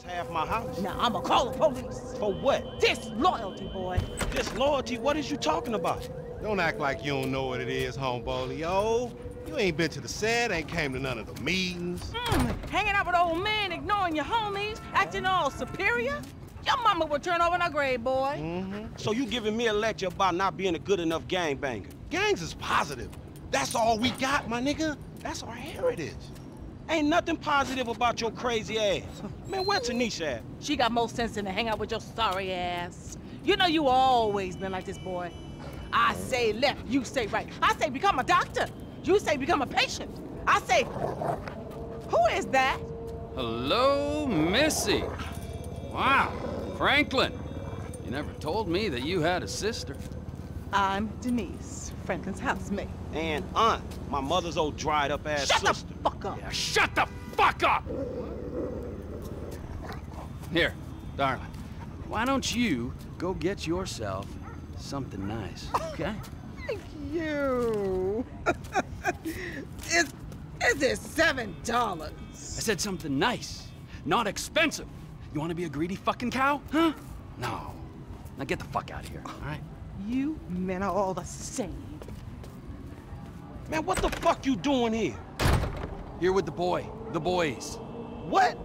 It's half my house. Now, I'ma call the police. For what? Disloyalty, boy. Disloyalty? What is you talking about? Don't act like you don't know what it is, homeboy. You ain't been to the set, ain't came to none of the meetings. Hanging out with old men, ignoring your homies, acting all superior? Your mama will turn over in her grave, boy. So you giving me a lecture about not being a good enough gangbanger. Gangs is positive. That's all we got, my nigga. That's our heritage. Ain't nothing positive about your crazy ass. Man, where Tanisha at? She got more sense than to hang out with your sorry ass. You know you always been like this, boy. I say left, you say right. I say become a doctor. You say become a patient. I say, who is that? Hello, Missy. Wow, Franklin. You never told me that you had a sister. I'm Denise, Franklin's housemate. And aunt, my mother's old dried-up ass sister. Shut the fuck up! Yeah, shut the fuck up! Here, darling, why don't you go get yourself something nice, okay? Thank you. Is it $7? I said something nice, not expensive. You want to be a greedy fucking cow, huh? No. Now get the fuck out of here, all right? You men are all the same. Man, what the fuck you doing here? Here with the boys. What?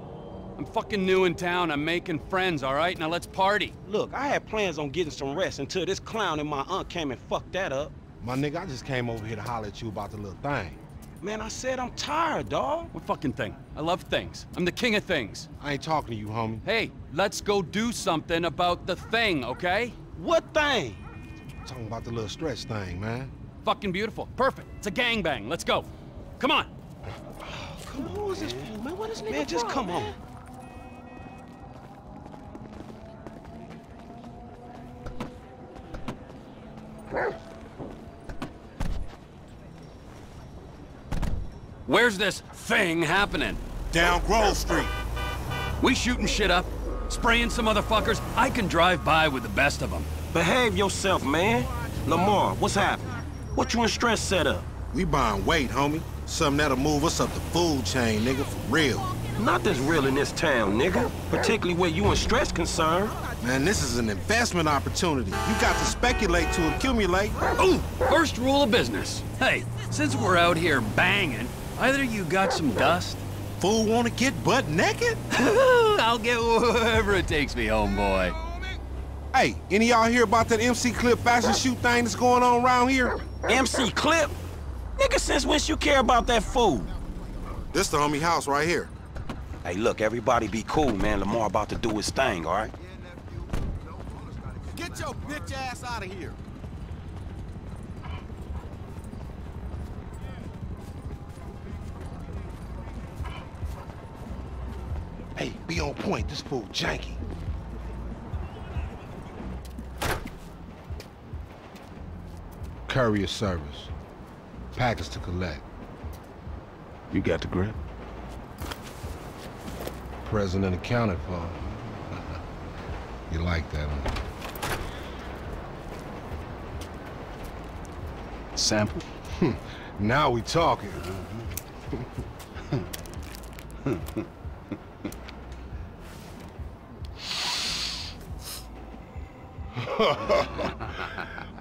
I'm fucking new in town. I'm making friends, all right? Now let's party. Look, I had plans on getting some rest until this clown and my aunt came and fucked that up. My nigga, I just came over here to holler at you about the little thing. Man, I said I'm tired, dawg. What fucking thing? I love things. I'm the king of things. I ain't talking to you, homie. Hey, let's go do something about the thing, okay? What thing? I'm talking about the little stretch thing, man. Fucking beautiful. Perfect. It's a gangbang. Let's go. Come on. Oh, come on. Who is this fool, man? What is this nigga? Man, just come on. Where's this thing happening? Down Grove Street. We shooting shit up, spraying some motherfuckers. I can drive by with the best of them. Behave yourself, man. Lamar, what's happening? What you in stress set up? We buying weight, homie. Something that'll move us up the food chain, nigga, for real. Nothing's real in this town, nigga. Particularly where you in stress concerned. Man, this is an investment opportunity. You got to speculate to accumulate. Ooh, first rule of business. Hey, since we're out here banging, either you got some dust. Fool wanna get butt naked? I'll get wherever it takes me, homeboy. Hey, any y'all hear about that MC Clip fashion shoot thing that's going on around here? MC Clip? Nigga, since when you care about that fool? This the homie house right here. Hey, look, everybody be cool, man. Lamar about to do his thing, all right? Get your bitch ass out of here. Hey, be on point. This fool janky. Courier service. Package to collect. You got the grip? Present and accounted for. You like that, huh? Sample? Now we talking.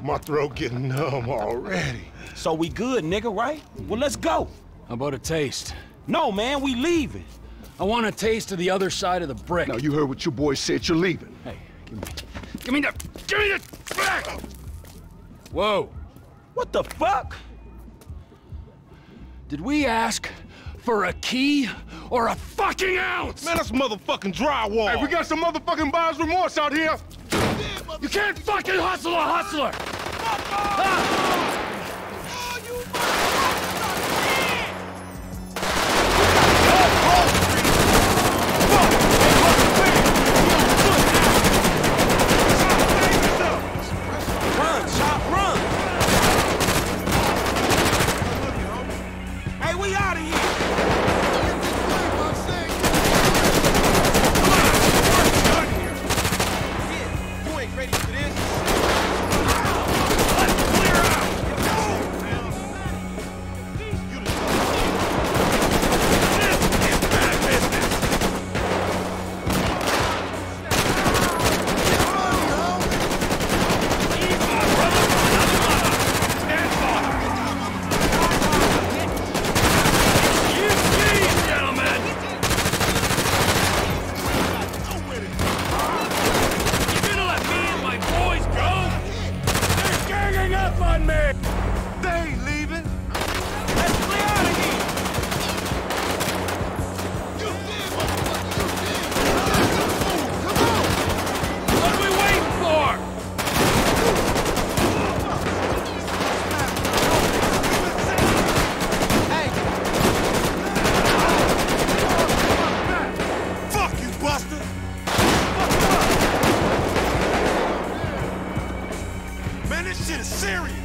My throat getting numb already. So we good, nigga, right? Well, let's go. How about a taste? No, man, we leaving. I want a taste of the other side of the brick. Now, you heard what your boy said, you're leaving. Hey, give me the back! Whoa. What the fuck? Did we ask for a key or a fucking ounce? Man, that's motherfucking drywall. Hey, we got some motherfucking buyer's remorse out here. You can't fucking hustle a hustler! Run, Chop, run! Hey, we out of here! Ready for this? Let's clear out! bastard! Fuck him up! Man, this shit is serious!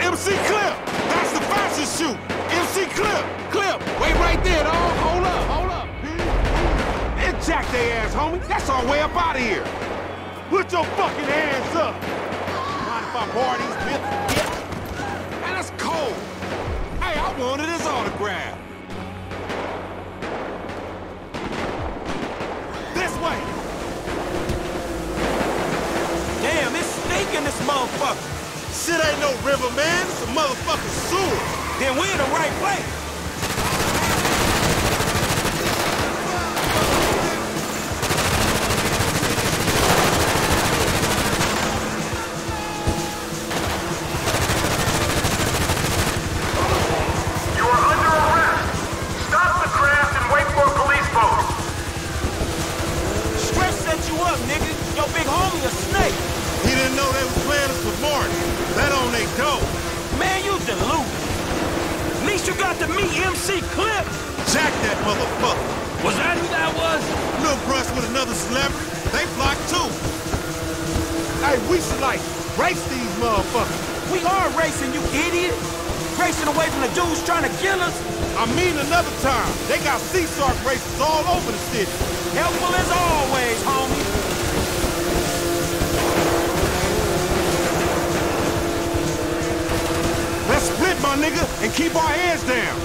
MC Clip! That's the fastest shoot! MC Clip! Clip! Wait right there, dog! Hold up, hold up! It jacked their ass, homie! That's our way up out of here! Put your fucking hands up! Mind if I borrow these bitches? Yeah. Man, that's cold! Hey, I wanted his autograph! This way! Damn, it's stinking this motherfucker! Shit ain't no river, man. It's a motherfucking sewer. Then we're in the right place. You are under arrest. Stop the craft and wait for a police boat. Stretch set you up, nigga. Your big homie a snake. He didn't know they was playing us with Martin. That on they dope. Man, you delusional. At least you got to meet MC Clip. Jack that motherfucker. Was that who that was? No brush with another celebrity. They blocked too. Hey, we should like race these motherfuckers. We are racing, you idiot. Racing away from the dudes trying to kill us. I mean another time. They got C-Sark races all over the city. Helpful as always, homie. Split, my nigga, and keep our heads down.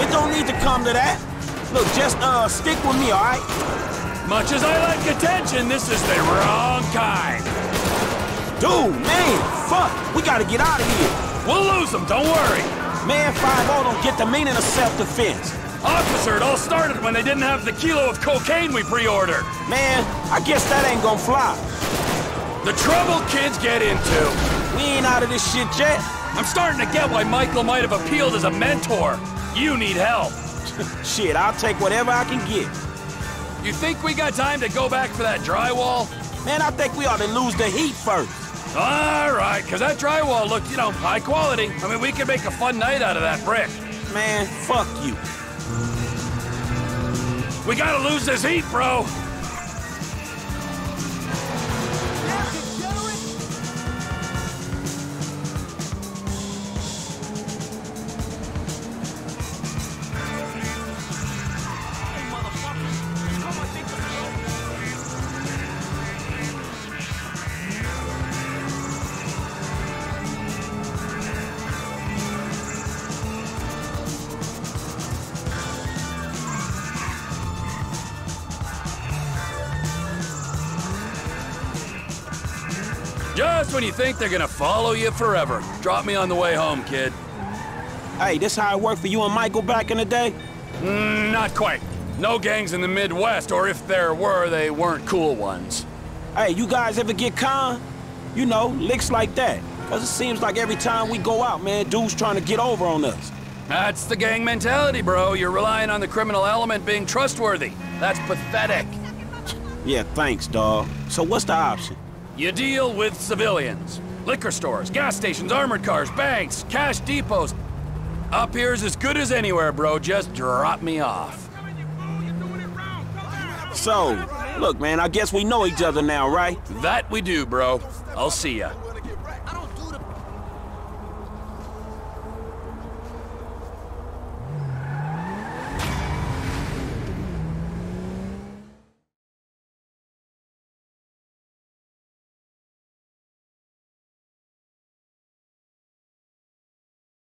It don't need to come to that. Look, just stick with me, all right? Much as I like attention, this is the wrong kind. Dude, man, fuck. We gotta get out of here. We'll lose them, don't worry. Man, 5-0 don't get the meaning of self-defense. Officer, it all started when they didn't have the kilo of cocaine we pre-ordered. Man, I guess that ain't gonna fly. The trouble kids get into. We ain't out of this shit yet. I'm starting to get why Michael might have appealed as a mentor. You need help. Shit, I'll take whatever I can get. You think we got time to go back for that drywall? Man, I think we ought to lose the heat first. All right, because that drywall looked, you know, high quality. I mean, we could make a fun night out of that brick. Man, fuck you. We gotta lose this heat, bro. Just when you think they're gonna follow you forever. Drop me on the way home, kid. Hey, this how it worked for you and Michael back in the day? Not quite. No gangs in the Midwest, or if there were, they weren't cool ones. Hey, you guys ever get con? You know, licks like that. Cause it seems like every time we go out, man, dudes trying to get over on us. That's the gang mentality, bro. You're relying on the criminal element being trustworthy. That's pathetic. Yeah, thanks, dawg. So what's the option? You deal with civilians. Liquor stores, gas stations, armored cars, banks, cash depots. Up here's as good as anywhere, bro. Just drop me off. So, look, man, I guess we know each other now, right? That we do, bro. I'll see ya.